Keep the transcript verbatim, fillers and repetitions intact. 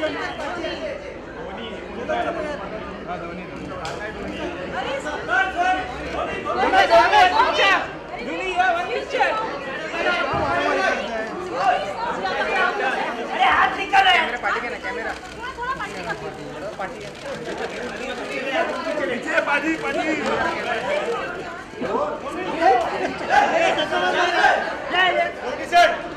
party